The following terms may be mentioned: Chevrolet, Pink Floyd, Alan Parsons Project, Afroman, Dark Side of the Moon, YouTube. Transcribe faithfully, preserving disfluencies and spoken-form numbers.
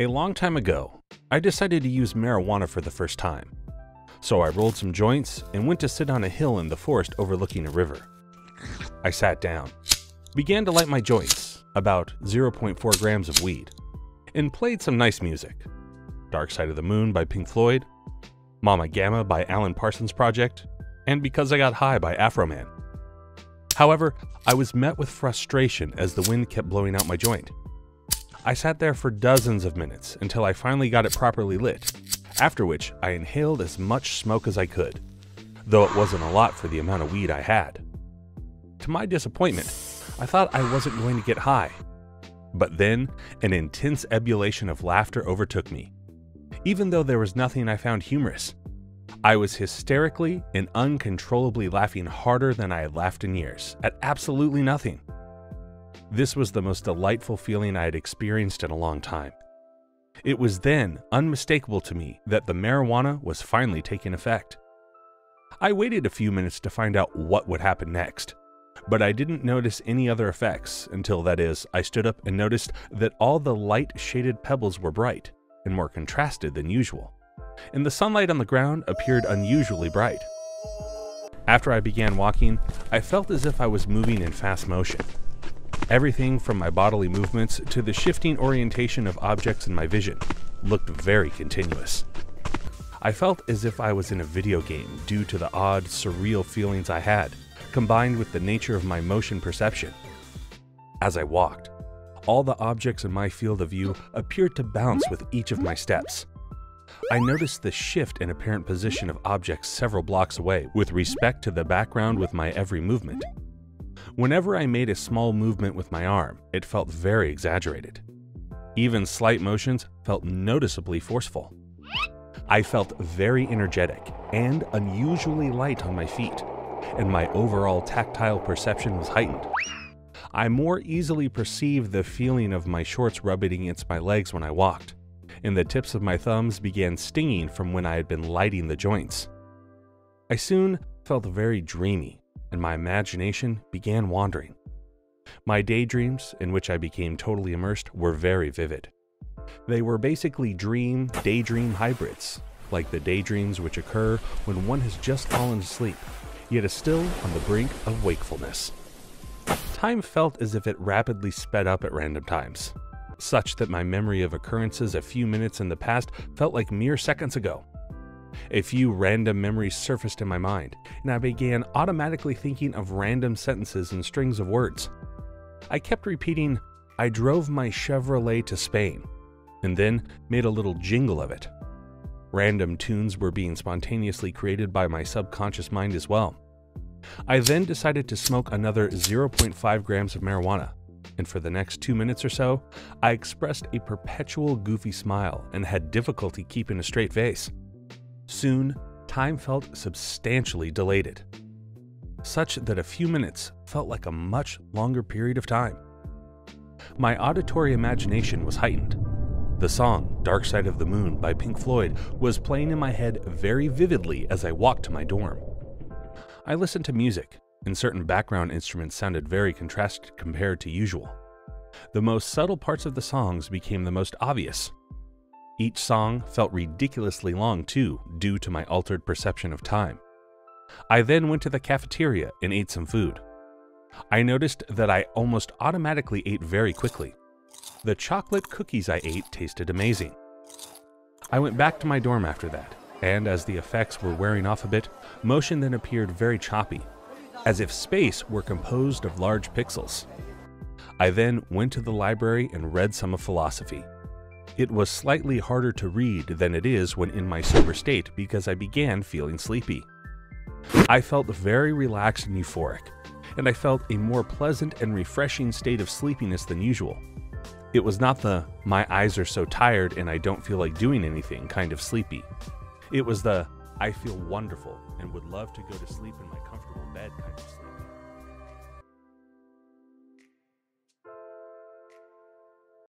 A long time ago, I decided to use marijuana for the first time. So I rolled some joints and went to sit on a hill in the forest overlooking a river. I sat down, began to light my joints, about zero point four grams of weed, and played some nice music. Dark Side of the Moon by Pink Floyd, Mama Gamma by Alan Parsons Project, and Because I Got High by Afroman. However, I was met with frustration as the wind kept blowing out my joint. I sat there for dozens of minutes until I finally got it properly lit, after which I inhaled as much smoke as I could, though it wasn't a lot for the amount of weed I had. To my disappointment, I thought I wasn't going to get high. But then, an intense ebullition of laughter overtook me. Even though there was nothing I found humorous, I was hysterically and uncontrollably laughing harder than I had laughed in years, at absolutely nothing. This was the most delightful feeling I had experienced in a long time. It was then unmistakable to me that the marijuana was finally taking effect. I waited a few minutes to find out what would happen next, but I didn't notice any other effects until, that is, I stood up and noticed that all the light-shaded pebbles were bright and more contrasted than usual, and the sunlight on the ground appeared unusually bright. After I began walking, I felt as if I was moving in fast motion. Everything from my bodily movements to the shifting orientation of objects in my vision looked very continuous. I felt as if I was in a video game due to the odd, surreal feelings I had, combined with the nature of my motion perception. As I walked, all the objects in my field of view appeared to bounce with each of my steps. I noticed the shift in apparent position of objects several blocks away with respect to the background with my every movement. Whenever I made a small movement with my arm, it felt very exaggerated. Even slight motions felt noticeably forceful. I felt very energetic and unusually light on my feet, and my overall tactile perception was heightened. I more easily perceived the feeling of my shorts rubbing against my legs when I walked, and the tips of my thumbs began stinging from when I had been lighting the joints. I soon felt very dreamy, and my imagination began wandering. My daydreams, in which I became totally immersed, were very vivid. They were basically dream-daydream hybrids, like the daydreams which occur when one has just fallen asleep, yet is still on the brink of wakefulness. Time felt as if it rapidly sped up at random times, such that my memory of occurrences a few minutes in the past felt like mere seconds ago. A few random memories surfaced in my mind, and I began automatically thinking of random sentences and strings of words. I kept repeating, "I drove my Chevrolet to Spain," and then made a little jingle of it. Random tunes were being spontaneously created by my subconscious mind as well. I then decided to smoke another zero point five grams of marijuana, and for the next two minutes or so, I expressed a perpetual goofy smile and had difficulty keeping a straight face. Soon, time felt substantially dilated, such that a few minutes felt like a much longer period of time. My auditory imagination was heightened. The song Dark Side of the Moon by Pink Floyd was playing in my head very vividly as I walked to my dorm. I listened to music, and certain background instruments sounded very contrasted compared to usual. The most subtle parts of the songs became the most obvious. Each song felt ridiculously long too, due to my altered perception of time. I then went to the cafeteria and ate some food. I noticed that I almost automatically ate very quickly. The chocolate cookies I ate tasted amazing. I went back to my dorm after that, and as the effects were wearing off a bit, motion then appeared very choppy, as if space were composed of large pixels. I then went to the library and read some of philosophy. It was slightly harder to read than it is when in my sober state because I began feeling sleepy. I felt very relaxed and euphoric, and I felt a more pleasant and refreshing state of sleepiness than usual. It was not the, "my eyes are so tired and I don't feel like doing anything" kind of sleepy. It was the, "I feel wonderful and would love to go to sleep in my comfortable bed" kind of sleep.